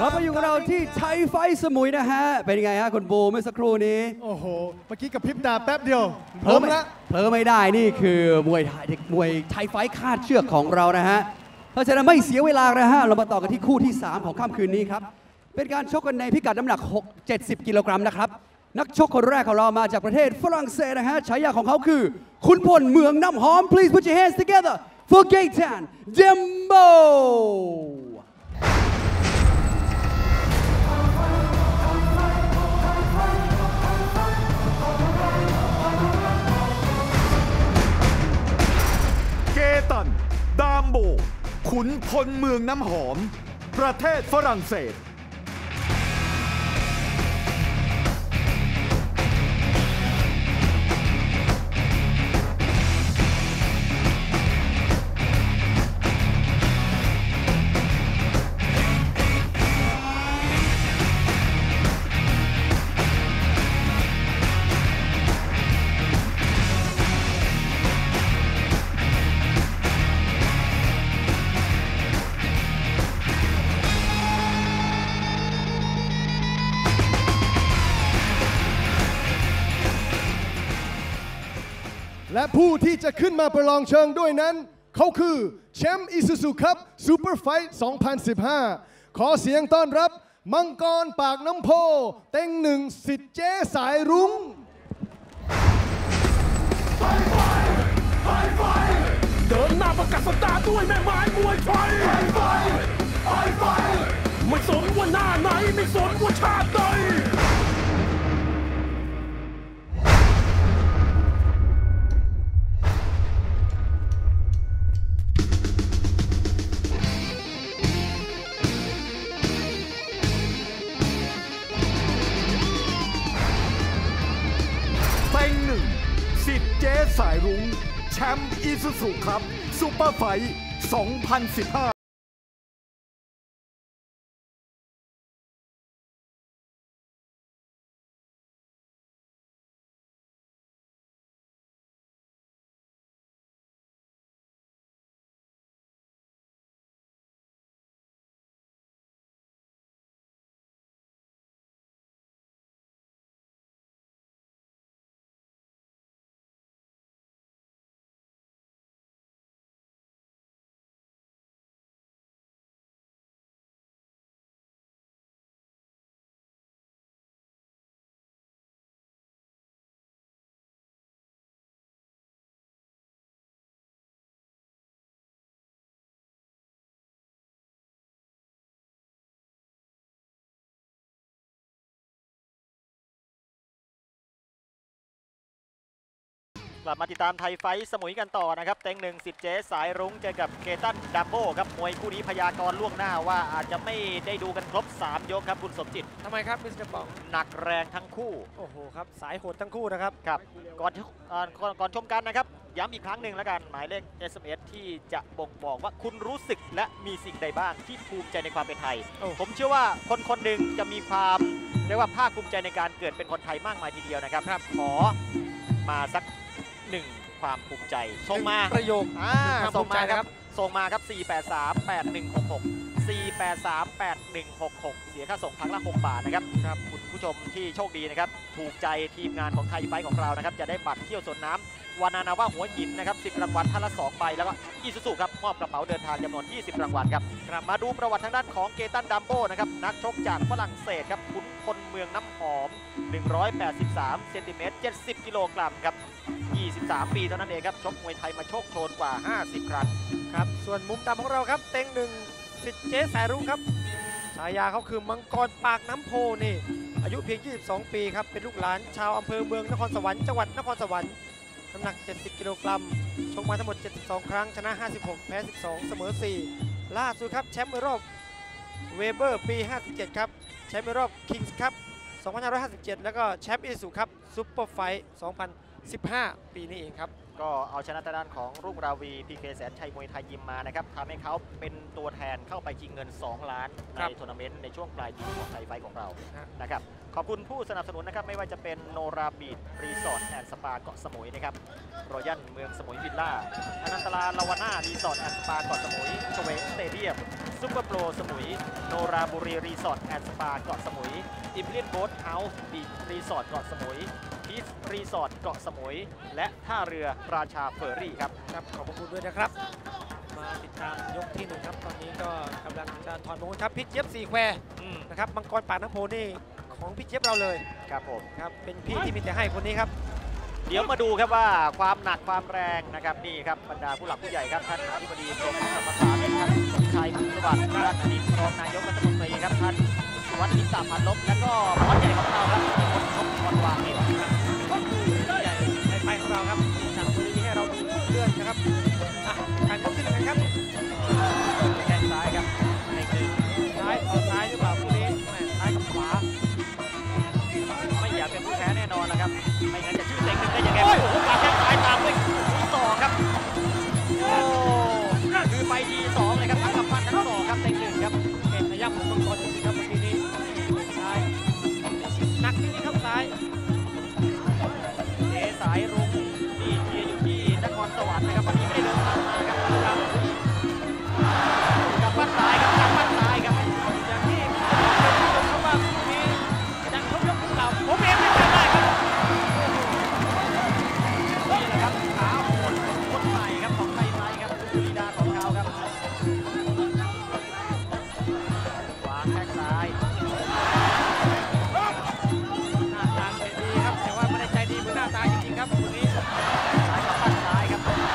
เรามาอยู่กับเราที่ไทยไฟสมุยนะฮะเป็นยังไงฮะคุณบูเมื่อสักครู่นี้โอ้โหเมื่อกี้กับพริบตาแป๊บเดียวเพิ่มละเพิ่มไม่ได้นี่คือมวยไทยไฟคาดเชือกของเรานะฮะเพราะฉะนั้นไม่เสียเวลานะฮะเรามาต่อกันที่คู่ที่3ของค่ำคืนนี้ครับเป็นการชกกันในพิกัดน้ำหนัก70กิโลกรัมนะครับนักชกคนแรกของเรามาจากประเทศฝรั่งเศสนะฮะฉายาของเขาคือขุนพลเมืองน้ำหอม please put your hands together for Gaetan Dambo Gaetan Dambo ขุนพลเมืองน้ำหอมประเทศฝรั่งเศสและผู้ที่จะขึ้นมาประลองเชิงด้วยนั้นเขาคือ Champ Isuzu Cup Super Fight 2015 ขอเสียงต้อนรับมังกรปากน้ำโพเต็งหนึ่งสิทธิ์เจ๊สายรุ้งเดินหน้าประกาศตาด้วยแม่ไม้มวยไฟไม่สนว่าหน้าไหนไม่สนว่าชาติใดสายรุ้งแชมป์อิซูซุคัพซูเปอร์ไฟท์ 2015กลับมาติดตามไทยไฟท์สมุยกันต่อนะครับเต็งหนึ่งสิทธิ์เจ๊สายรุ้งเจอกับGaetan Damboครับมวยคู่นี้พยากรล่วงหน้าว่าอาจจะไม่ได้ดูกันครบ3ยกครับคุณสมจิตทำไมครับมิสเตอร์ป๋องหนักแรงทั้งคู่โอ้โหครับสายโหดทั้งคู่นะครับครับก่อนชมกันนะครับย้ำอีกครั้งหนึ่งแล้วกันหมายเลข SMS ที่จะบ่งบอกว่าคุณรู้สึกและมีสิ่งใดบ้างที่ภูมิใจในความเป็นไทยผมเชื่อว่าคนๆหนึ่งจะมีความเรียกว่าภาคภูมิใจในการเกิดเป็นคนไทยมากมายทีเดียวนะครับขอมาสัก1ความภูมิใจส่งมาประโยคส่งมาครับ4838166 4838166เสียค่าส่งครั้งละ6 บาทนะครับคุณผู้ชมที่โชคดีนะครับถูกใจทีมงานของไทยไฟท์ของเรานะครับจะได้บัตรเที่ยวสวนน้ำวานานาว่าหัวหินนะครับ10รางวัลท่านละ2 ใบแล้วก็อีซูซุครับมอบกระเป๋าเดินทางจำนวน20รางวัลครับมาดูประวัติทางด้านของGaetan Damboนะครับนักชกจากฝรั่งเศสครับขุนพลเมืองน้ำหอม183 เซนติเมตร 70 กิโลกรัมครับ23 ปีเท่านั้นเองครับชกมวยไทยมาโชคโชนกว่า50 ครั้งครับส่วนมุมตามของเราครับเต็งหนึ่งสิทธิ์เจ๊สายรุ้งครับฉายาเขาคือมังกรปากน้ำโพนี่อายุเพียง22 ปีครับเป็นลูกหลานชาวอำเภอเมืองนครสวรรค์จังหวัดนครสวรรค์น้ำหนัก70 กิโลกรัมชกมาทั้งหมด72 ครั้งชนะ56แพ้12เสมอ4ล่าสุดครับแชมป์ยุโรปเวเบอร์ปี57ครับแชมป์ยุโรปคิงส์คัพ2557แล้วก็แชมป์อิซูซุคัพซุปเปอร์ไฟท์2015ปีนี้เองครับก็เอาชนะทางด้านของรุ่งราวีพีเคแสนชัยมวยไทยยิมมานะครับทำให้เขาเป็นตัวแทนเข้าไปชิงเงิน2 ล้านในทัวร์นาเมนต์ในช่วงปลายปีของไทยไฟท์ของเรานะครับขอบคุณผู้สนับสนุนนะครับไม่ว่าจะเป็นโนราบีดรีสอร์ทแอนด์สปาเกาะสมุยนะครับรอยัลเมืองสมุยวิลล่าอนันตราลาวาน่ารีสอร์ทแอนด์สปาเกาะสมุยชเวสเตเดียม ซุปเปอร์โปรสมุยโนราบุรีรีสอร์ทแอนด์สปาเกาะสมุยอิมพีเรียลโบ๊ทเฮาส์บีชรีสอร์ทเกาะสมุยพีชรีสอร์ทเกาะสมุยและท่าเรือราชาเฟอร์รี่ครับขอบคุณด้วยนะครับมาติดตามยกที่1ครับตอนนี้ก็กำลังจะถอนมงคลครับพี่เจี๊ยบสีแควนะครับมังกรป่าน้ำโพนี่ของพี่เจี๊ยบเราเลยครับผมครับเป็นพี่ที่มีแต่ให้คนนี้ครับเดี๋ยวมาดูครับว่าความหนักความแรงนะครับนี่ครับบรรดาผู้หลักผู้ใหญ่ครับท่านอธิบดีกรมสรรพสามิตครับสมชายคุณสวัสดิ์รัตน์นิพนธ์นายกรัฐมนตรีครับท่านสุวัสดิ์นิสสัมพันธ์ลบและก็บอสใหญ่ของเราครับคนชกคนวางนี่ครับใหญ่ไปของเราครับจากบริเวณให้เราดูเลื่อนนะครับการขึ้นกันครับแขนซ้ายครับในคืนซ้ายเอาซ้ายหรือเปล่าผู้นี้ซ้ายกับขวาไม่อยากเป็นผู้แพ้แน่นอนนะครับไม่งั้นจะชื่อเต็งหนึ่งได้ยังไงโอ้โหการแข้งซ้ายตามด้วยสองครับโอ้คือไปดีสองเลยครับทั้งกับปั้นทั้งสองครับเต็งหนึ่งครับเห็นระยะของมังกรจริงๆครับเมื่อกี้นี้ซ้ายหนักจริงๆครับซ้ายเตะสายรุ้งดีเชียร์อยู่ที่นครสวรรค์นะครับวันนี้ไม่ได้เดินทางมากับปั้นซ้ายครับกับปั้นซ้ายครับอย่างที่เขาว่าคู่นี้ดังทุกยกทุกเหล่าผมเองไม่ได้ครับนี่แหละครับขาโหดคนใหม่ครับของไทยไทยครับคือลีดาของเขาครับขวาแข้งซ้ายหน้าตาใจดีครับแต่ว่าไม่ได้ใจดีเหมือนหน้าตาจริงๆครับคู่นี้ซ้ายกับปั้นซ้ายครับคนนี้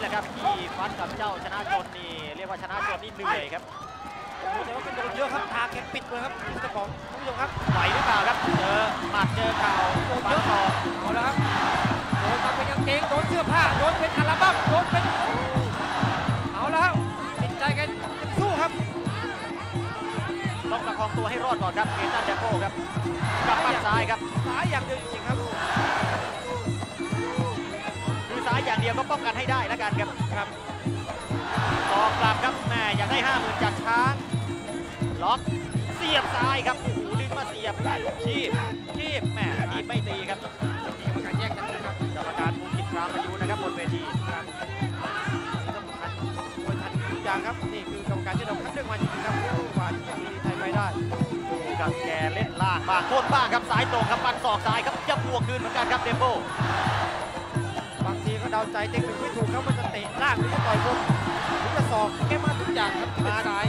แหละครับที่ฟัดกับเจ้าชนะชนนี่เรียกว่าชนะชนนี่เหนื่อยครับแต่ว่าเป็นโดนเยอะครับทาแข็งปิดเลยครับเจ้าของผู้ชมครับไหวหรือเปล่าครับเจอหมัดเจอเข่าโดนเยอะต่อเอาละครับโดนมาเป็นกางเกงโดนเสื้อผ้าโดนเป็นอัลบั้มโดนเป็นเอาละครับติดใจกันสู้ครับต้องประคองตัวให้รอดก่อนครับเกตันแดมโบครับกับปัดซ้ายครับซ้ายอย่างเดียวจริงครับซ้ายอย่างเดียวก็ป้องกันให้ได้แล้วกันครับครับออกกลับครับแม่อยากได้50,000จากช้างล็อกเสียบซ้ายครับโอ้โหดึงมาเสียบได้ทีบแม่ทีบไม่ตีครับทีมการแยกกันนะครับกรรมการภูกิจพรามอายุนะครับบนเวทีครับนี่ต้องทันควรทันทุกอย่างครับนี่คือกรรมการที่เราคัดเลือกมาจริงๆครับกว่าจะมีไทยไปได้กับแกเล่นล่างบ้างโคตรบ้างครับซ้ายตรงครับปันศอกซ้ายครับจะบวกคืนเหมือนกันครับเดมโบบางทีก็เดาใจเต็งหนึ่งไม่ถูกครับมันจะเตะล่างหรือจะต่อยบนหรือจะสอกแกมาทุกอย่างครับมาซ้าย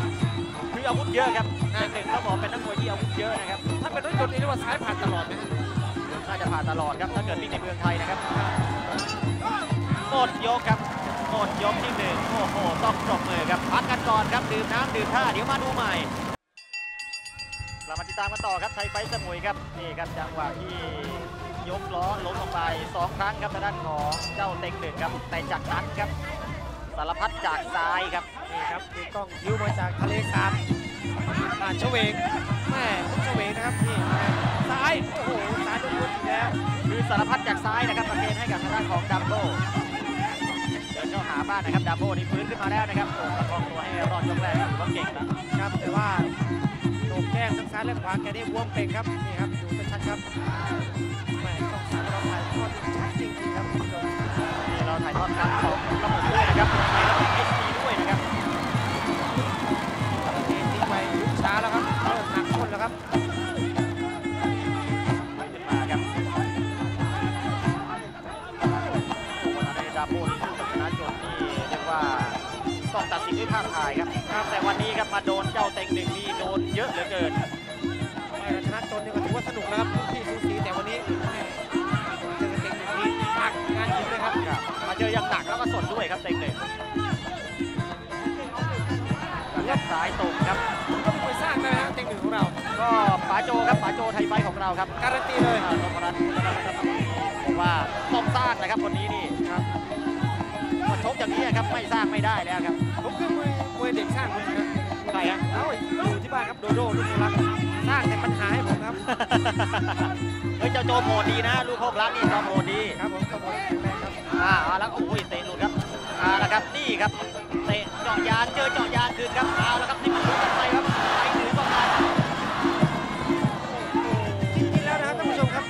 คืออาวุธเยอะครับเต็งหนึ่งเขาบอกเป็นนักมวยที่อาวุธเยอะนะครับถ้าเป็นรถยนต์นี่เรียกว่าซ้ายผ่านตลอดนะน่าจะผ่านตลอดครับถ้าเกิดวิ่งในเมืองไทยนะครับหมดยกครับหมดยกที่1โอ้โหต้องจบเลยครับพักกันก่อนครับดื่มน้ำดื่มท่าเดี๋ยวมาดูใหม่เรามาติดตามกันต่อครับไทยไฟสมุยครับนี่ครับจังหวะที่ยกล้อล้มลงไป2ครั้งครับทางด้านของเจ้าเต็งหนึ่งครับแต่จากนั้นครับสารพัดจากซ้ายครับนี่ครับคือกล้องยิ้วมาจากทะเลสาบผ่านเฉวงแม่เฉวงนะครับนี่ซ้ายโอ้โหซ้ายโดนลุ้นอีกแล้วคือสารพัดจากซ้ายนะครับประเคนให้กับทางด้านของดัมโบเดินเข้าหาบ้านนะครับดัมโบนี่ฟื้นขึ้นมาแล้วนะครับโอ้ประคองตัวให้รอดยกแรกถือว่าเก่งนะครับแต่ว่าโดนแก้งทั้งซ้ายและขวาแกได้วงเป่งครับนี่ครับดูชัดครับเราถ่ายทอดการของระบบด้วยนะครับในระบบ HD ด้วยนะครับเททิ้งไปช้าแล้วครับเริ่มหนักคนแล้วครับขึ้นมาครับวันนี้ดาโบนชนะโจทย์นี่เรียกว่าต้องตัดสินด้วยภาพถ่ายครับแต่วันนี้ครับมาโดนเจ้าเต็งหนึ่งนี่โดนเยอะเหลือเกินชนะโจทย์นี่ก็ถือว่าสนุกนะครับที่สูสีแต่วันนี้มาเจอยังหนักแล้วก็สดด้วยครับเต็งหนึ่งกับซ้ายตรงครับก็ไปสร้างได้นะเต็งหนึ่งของเราก็ป๋าโจครับป๋าโจไทยไฟของเราครับการันตีเลยนพรัตน์บอกว่าต้องสร้างนะครับคนนี้นี่ครับมาชกอย่างนี้ครับไม่สร้างไม่ได้แล้วครับผมคือมวยเด็กสร้างคนนะใครครับเอาอยู่ที่บ้านครับโดโดลูกโคลักสร้างแต่ปัญหาให้ผมครับเฮ้ยเจ้าโจโหดดีนะลูกโคลักนี่โจโหดดีครับผมโจโหดแล้วโอ้ยเตะหลุดครับแล้วครับนี่ครับเตะเจาะยานเจอเจาะยานคืนครับเอาแล้วครับนี่มันหลุดกันไปครับไปหรือเปล่าจริงๆแล้วนะครับท่านผู้ชมครับ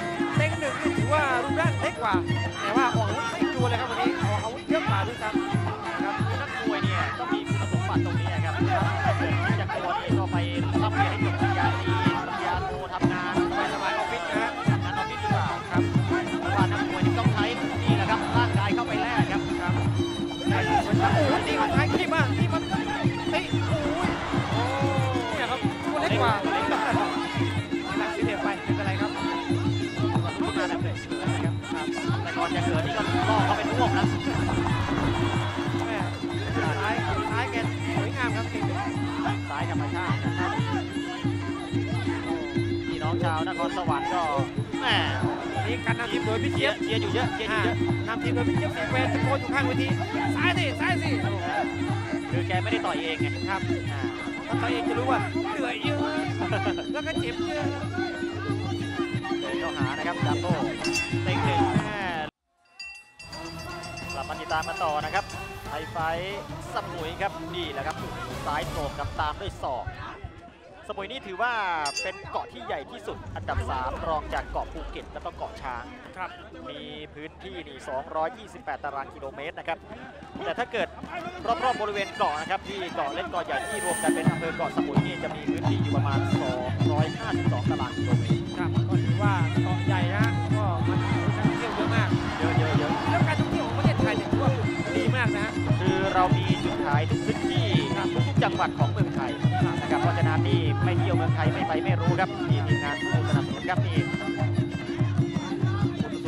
ก็ล่อเขาเป็นร่วงนะแม่ซ้ายแกสวยงามครับซ้ายธรรมชาตินะครับพี่น้องชาวนครสวรรค์ก็แม่นี่การนำทีมโดยพี่เจี๊ยบเชียร์อยู่เยอะเชียร์อยู่เยอะนำทีมโดยพี่เจี๊ยบสีเวทตะโกนอยู่ข้างเวทีซ้ายสิซ้ายสิคือแกไม่ได้ต่อยเองไงครับถ้าต่อยเองจะรู้ว่าเหนื่อยเยอะแล้วก็เจ็บเยอะหานะครับดัมโบ้เต็งหนึ่งกลับมาติดตามมาต่อนะครับไฮไฟสมุยครับนี่แหละครับซ้ายโต้กับตามด้วยศอกสมุยนี่ถือว่าเป็นเกาะที่ใหญ่ที่สุดอันดับ3รองจากเกาะภูเก็ตแล้วก็เกาะช้างครับมีพื้นที่นี่228ตารางกิโลเมตรนะครับแต่ถ้าเกิดรอบๆบริเวณเกาะนะครับที่เกาะเล็กเกาะใหญ่ที่รวมกันเป็นอำเภอเกาะสมุยนี่จะมีพื้นที่อยู่ประมาณ252ตารางกิโลเมตรครับก็ถือว่าเกาะใหญ่นะก็มันนักท่องเที่ยวเยอะมากเยอะแล้วการท่องเที่ยวของประเทศไทยเนี่ยถือว่าดีมากนะคือเรามีจุดขายทุกพื้นที่ทุกจังหวัดของเมืองไทยนะครับเพราะฉะนั้นที่ไม่เที่ยวเมืองไทยไม่ไปไม่รู้ครับที่ทีมงานผู้สนับสนุนครับที่คุณสุ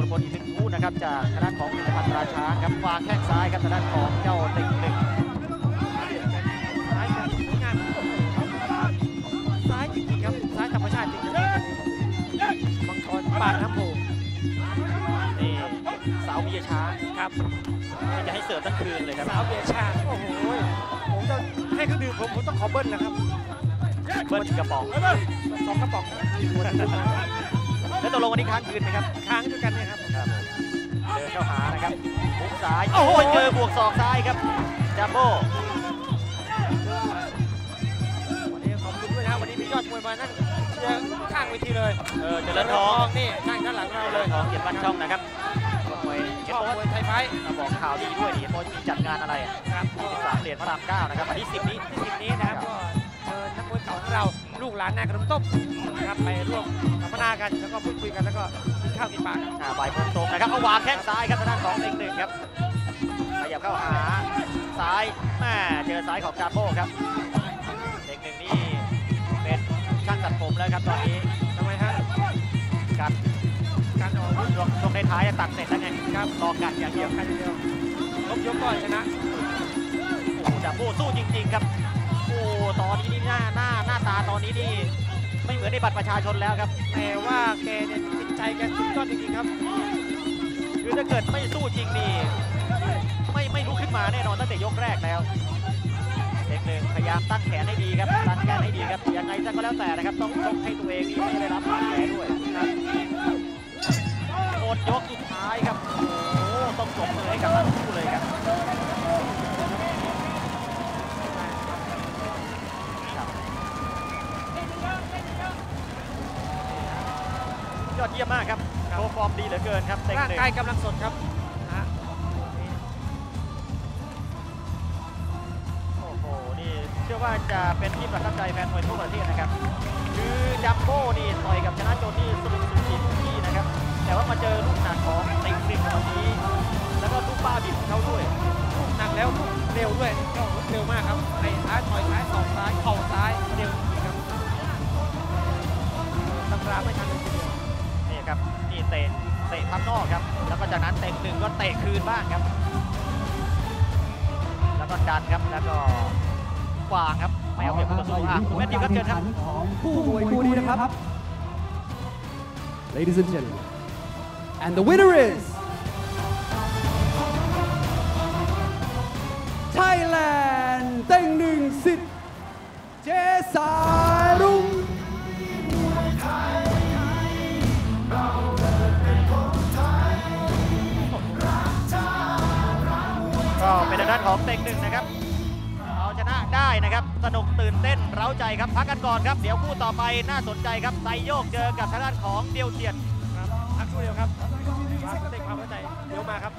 รพลอินทร์ผู้นะครับจากคณะของพิพัฒน์ราชาครับวางแข้งซ้ายครับทางด้านของเจ้าเต็งหนึ่งซ้ายจริงๆครับซ้ายธรรมชาติจริงๆมังกรปากน้ำโขงนี่สาวเบียร์ช้าครับจะให้เสิร์ฟทั้งคืนเลยครับสาวเบียร์ช้าโอ้โหผมจะให้เขาดื่มผมต้องขอเบิ้ลนะครับเบิ้ลกระป๋อง2 กระป๋องแล้วตกลงวันนี้ค้างคืนไหมครับค้างด้วยกันนะครับเดินเข้าหานะครับบุกซ้ายโอ้โหเจอบวกศอกซ้ายครับดัมโบ้วันนี้ขอบคุณด้วยนะวันนี้มียอดมวยมานั่งเชียร์ข้างเวทีเลยเจริญทองนี่นั่งด้านหลังเราเลยของเกียรติบ้านช่องนะครับชอบมวยไทยไฟท์บอกข่าวดีด้วยนี่เขาจะมีจัดงานอะไรครับ13 เหรียญพระราม9นะครับวันที่10นี้นะครับก็เชิญนักมวยเก่าของเราลูกหลานนายกระดุมต้มนะครับไปร่วมสัมมนากันแล้วก็พูดคุยกันแล้วก็กินข้าวกินปลาบ่ายโมงตรงนะครับเอาวางแข้งซ้ายครับทางด้านของเองหนึ่งครับขยับเข้าหาซ้ายแม่เจอซ้ายของจามโบ้ครับเองหนึ่งนี่เป็นช่างตัดผมแล้วครับตอนนี้ทำไมฮะการออกลงในท้ายตัดเสร็จแล้วไงครับรอกันอย่างเดียวลบยกก่อนชนะโอ้โหดัมโบ้สู้จริงๆครับโอ้ตอนนี้นี่หน้าตาตอนนี้นี่ไม่เหมือนในบัตรประชาชนแล้วครับแต่ว่าแกเนี่ยจิตใจแกสุดยอดจริงๆครับคือถ้าเกิดไม่สู้จริงนี่ไม่ลุกขึ้นมาแน่นอนตั้งแต่ยกแรกแล้วเด็กหนึ่งพยายามตั้งแขนให้ดีครับตั้งแขนให้ดีครับยังไงก็แล้วแต่นะครับต้องชกให้ตัวเองนี่ไม่ได้รับบาดแผลด้วยครับหมดยกสุดท้ายครับโอ้ต้องจบเลยให้กับทั้งคู่เลยครับยอดเยี่ยมมากครับโชว์ฟอร์มดีเหลือเกินครับเต็งหนึ่งใกล้กำลังสดครับโอ้โหนี่เชื่อว่าจะเป็นที่ประทับใจแฟนมวยทั่วประเทศนะครับคือดัมโบ้นี่ต่อยกับชนะโจนี่สนุกสุดที่นะครับแต่ว่ามาเจอลูกหนักของเต็งหนึ่งวันนี้แล้วก็ลูกป้าบิดเขาด้วยลูกหนักแล้วลูกเร็วด้วยก็เร็วมากครับในท้ายถอยท้ายสองซ้ายเข่าซ้ายเร็วจริงครับตั้งรับไม่ทันเลยครับนี่เตะพับนอกครับแล้วก็จากนั้นเต็งหนึ่งก็เตะคืนบ้างครับแล้วก็ดันครับแล้วก็ขวางครับไม่เอาเปรียบคู่ต่อสู้อ่ะคุณแมทธิวครับเชิญครับผู้มวยคู่นี้นะครับ Ladies and gentlemen and the winner is Thailand เต็งหนึ่งสิทธิ์เจสารุ่งก็เป็นด้านของเต็งหนึ่งนะครับเอาชนะได้นะครับสนุกตื่นเต้นเร้าใจครับพักกันก่อนครับเดี๋ยวคู่ต่อไปน่าสนใจครับไซโยกเจอกับทางด้านของเดียวเทียนครับพักครู่เดียวครับเต็งความเข้าใจเดี๋ยวมาครับ